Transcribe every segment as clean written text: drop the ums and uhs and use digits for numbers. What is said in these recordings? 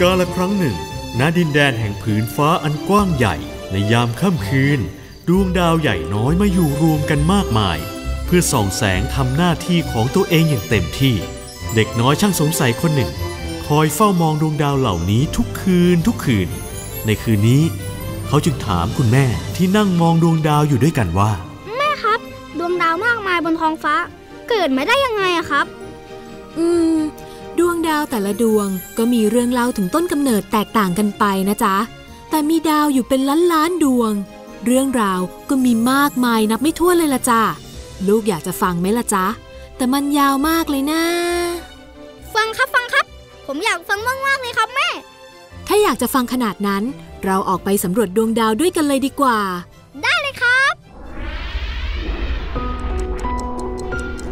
กาลครั้งหนึ่งณดินแดนแห่งผืนฟ้าอันกว้างใหญ่ในยามค่ำคืนดวงดาวใหญ่น้อยมาอยู่รวมกันมากมายเพื่อส่องแสงทำหน้าที่ของตัวเองอย่างเต็มที่เด็กน้อยช่างสงสัยคนหนึ่งคอยเฝ้ามองดวงดาวเหล่านี้ทุกคืนในคืนนี้เขาจึงถามคุณแม่ที่นั่งมองดวงดาวอยู่ด้วยกันว่าแม่ครับดวงดาวมากมายบนท้องฟ้าเกิดมาได้ยังไงอะครับดวงดาวแต่ละดวงก็มีเรื่องเล่าถึงต้นกำเนิดแตกต่างกันไปนะจ๊ะแต่มีดาวอยู่เป็นล้านดวงเรื่องราวก็มีมากมายนับไม่ถ้วนเลยละจ้ะลูกอยากจะฟังไหมละจ๊ะแต่มันยาวมากเลยนะฟังครับผมอยากฟังมากเลยครับแม่ถ้าอยากจะฟังขนาดนั้นเราออกไปสำรวจดวงดาวด้วยกันเลยดีกว่าได้เลยครับ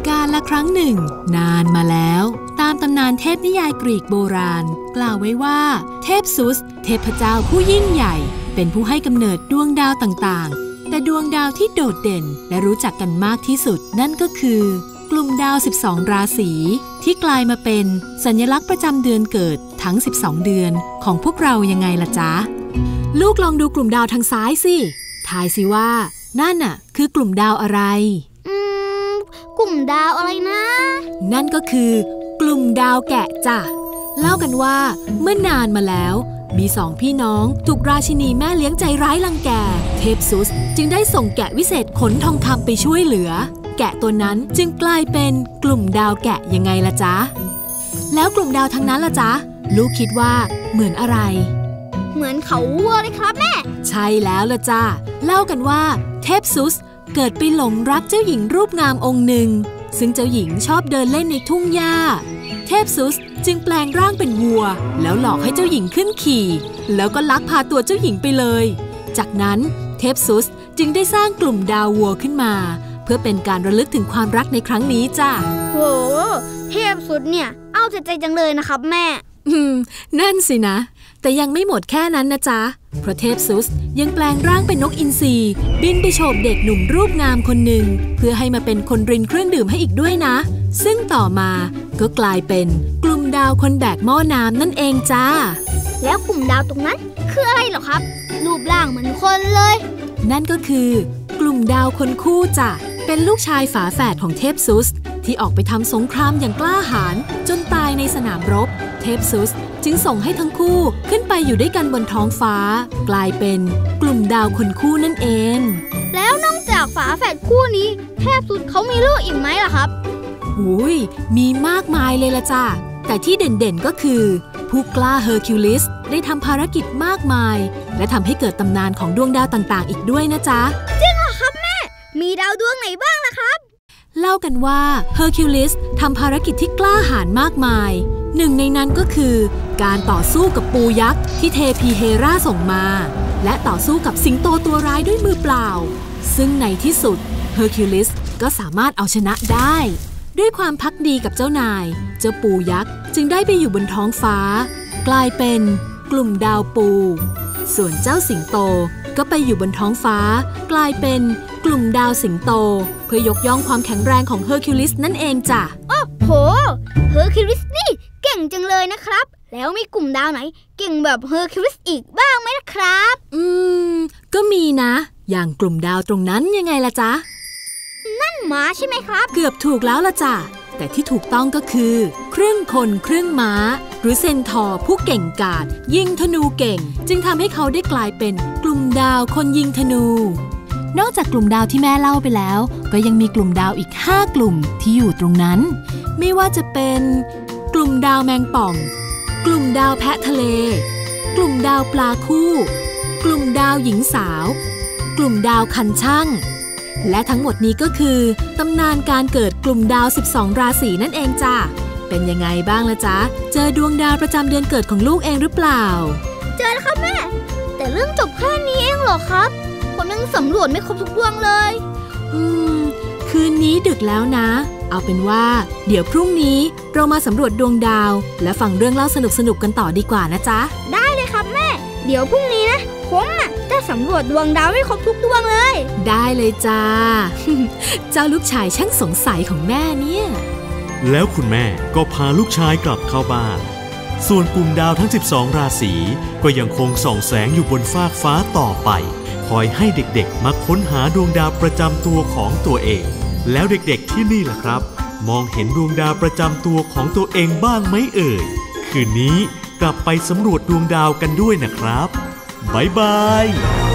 กาลครั้งหนึ่งนานมาแล้วตามตำนานเทพนิยายกรีกโบราณกล่าวไว้ว่าเทพซุสเทพเจ้าผู้ยิ่งใหญ่เป็นผู้ให้กำเนิดดวงดาวต่างๆแต่ดวงดาวที่โดดเด่นและรู้จักกันมากที่สุดนั่นก็คือกลุ่มดาว12ราศีที่กลายมาเป็นสัญลักษณ์ประจำเดือนเกิดทั้ง12เดือนของพวกเรายังไงล่ะจ๊ะลูกลองดูกลุ่มดาวทางซ้ายสิทายสิว่านั่นน่ะคือกลุ่มดาวอะไรกลุ่มดาวอะไรนะนั่นก็คือกลุ่มดาวแกะจ้ะเล่ากันว่าเมื่อนานมาแล้วมีสองพี่น้องถูกราชินีแม่เลี้ยงใจร้ายรังแกเทพซุสจึงได้ส่งแกะวิเศษขนทองคำไปช่วยเหลือแกะตัวนั้นจึงกลายเป็นกลุ่มดาวแกะยังไงล่ะจ๊ะแล้วกลุ่มดาวทั้งนั้นล่ะจ๊ะลูกคิดว่าเหมือนอะไรเหมือนเขาวัวเลยครับแม่ใช่แล้วล่ะจ้ะเล่ากันว่าเทพซุสเกิดไปหลงรักเจ้าหญิงรูปงามองค์หนึ่งซึ่งเจ้าหญิงชอบเดินเล่นในทุ่งหญ้าเทพซุสจึงแปลงร่างเป็นวัวแล้วหลอกให้เจ้าหญิงขึ้นขี่แล้วก็ลักพาตัวเจ้าหญิงไปเลยจากนั้นเทพซุสจึงได้สร้างกลุ่มดาววัวขึ้นมาเพื่อเป็นการระลึกถึงความรักในครั้งนี้จ้ะโหเทพซุสเนี่ยเอาใจจังเลยนะครับแม่นั่นสินะแต่ยังไม่หมดแค่นั้นนะจ๊ะเพราะเทพซุสยังแปลงร่างเป็นนกอินทรีบินไปโฉบเด็กหนุ่มรูปงามคนหนึ่งเพื่อให้มาเป็นคนรินเครื่องดื่มให้อีกด้วยนะซึ่งต่อมาก็กลายเป็นกลุ่มดาวคนแบกหม้อน้ำนั่นเองจ้าแล้วกลุ่มดาวตรงนั้นคืออะไรเหรอครับรูปร่างเหมือนคนเลยนั่นก็คือกลุ่มดาวคนคู่จ้ะเป็นลูกชายฝาแฝดของเทพซุสที่ออกไปทำสงครามอย่างกล้าหาญจนตายในสนามรบเทพซุสจึงส่งให้ทั้งคู่ขึ้นไปอยู่ด้วยกันบนท้องฟ้ากลายเป็นกลุ่มดาวคนคู่นั่นเองแล้วนอกจากฝาแฝดคู่นี้เทพซุสเขามีลูกอีกไหมล่ะครับมีมากมายเลยละจ้ะแต่ที่เด่นๆก็คือผู้กล้าเฮอร์คิวลิสได้ทำภารกิจมากมายและทำให้เกิดตำนานของดวงดาวต่างๆอีกด้วยนะจ๊ะจริงเหรอครับแม่มีดาวดวงไหนบ้างล่ะครับเล่ากันว่าเฮอร์คิวลิสทำภารกิจที่กล้าหาญมากมายหนึ่งในนั้นก็คือการต่อสู้กับปูยักษ์ที่เทพีเฮราส่งมาและต่อสู้กับสิงโตตัวร้ายด้วยมือเปล่าซึ่งในที่สุดเฮอร์คิวลิสก็สามารถเอาชนะได้ด้วยความภักดีกับเจ้านายเจ้าปูยักษ์จึงได้ไปอยู่บนท้องฟ้ากลายเป็นกลุ่มดาวปูส่วนเจ้าสิงโตก็ไปอยู่บนท้องฟ้ากลายเป็นกลุ่มดาวสิงโตเพื่อยกย่องความแข็งแรงของเฮอร์คิวลิสนั่นเองจ้ะโอ้โหเฮอร์คิวลิสนี่เก่งจังเลยนะครับแล้วมีกลุ่มดาวไหนเก่งแบบเฮอร์คิวลิสอีกบ้างไหมนะครับก็มีนะอย่างกลุ่มดาวตรงนั้นยังไงล่ะจ๊ะนั่นม้าใช่ไหมครับเกือบถูกแล้วละจ้ะแต่ที่ถูกต้องก็คือครึ่งคนครึ่งม้าหรือเซนทอร์ผู้เก่งกาจยิงธนูเก่งจึงทำให้เขาได้กลายเป็นกลุ่มดาวคนยิงธนูนอกจากกลุ่มดาวที่แม่เล่าไปแล้วก็ยังมีกลุ่มดาวอีก5กลุ่มที่อยู่ตรงนั้นไม่ว่าจะเป็นกลุ่มดาวแมงป่องกลุ่มดาวแพะทะเลกลุ่มดาวปลาคู่กลุ่มดาวหญิงสาวกลุ่มดาวคันช่างและทั้งหมดนี้ก็คือตำนานการเกิดกลุ่มดาว12ราศีนั่นเองจ้ะเป็นยังไงบ้างล่ะจ๊ะเจอดวงดาวประจำเดือนเกิดของลูกเองหรือเปล่าเจอแล้วครับแม่แต่เรื่องจบแค่นี้เองเหรอครับผมยังสำรวจไม่ครบทุกดวงเลยคืนนี้ดึกแล้วนะเอาเป็นว่าเดี๋ยวพรุ่งนี้เรามาสำรวจดวงดาวและฟังเรื่องเล่าสนุกกันต่อดีกว่านะจ๊ะได้เลยครับแม่เดี๋ยวพรุ่งนี้นะผมจะสำรวจดวงดาวให้ครบทุกดวงเลยได้เลยจ้า เจ้าลูกชายช่างสงสัยของแม่เนี่ยแล้วคุณแม่ก็พาลูกชายกลับเข้าบ้าน ส่วนกลุ่มดาวทั้ง12ราศีก็ยังคงส่องแสงอยู่บนฟากฟ้าต่อไปคอยให้เด็กๆมาค้นหาดวงดาวประจำตัวของตัวเองแล้วเด็กๆที่นี่ล่ะครับมองเห็นดวงดาวประจำตัวของตัวเองบ้างไหมเอ่ยคืนนี้กลับไปสำรวจดวงดาวกันด้วยนะครับบ๊ายบาย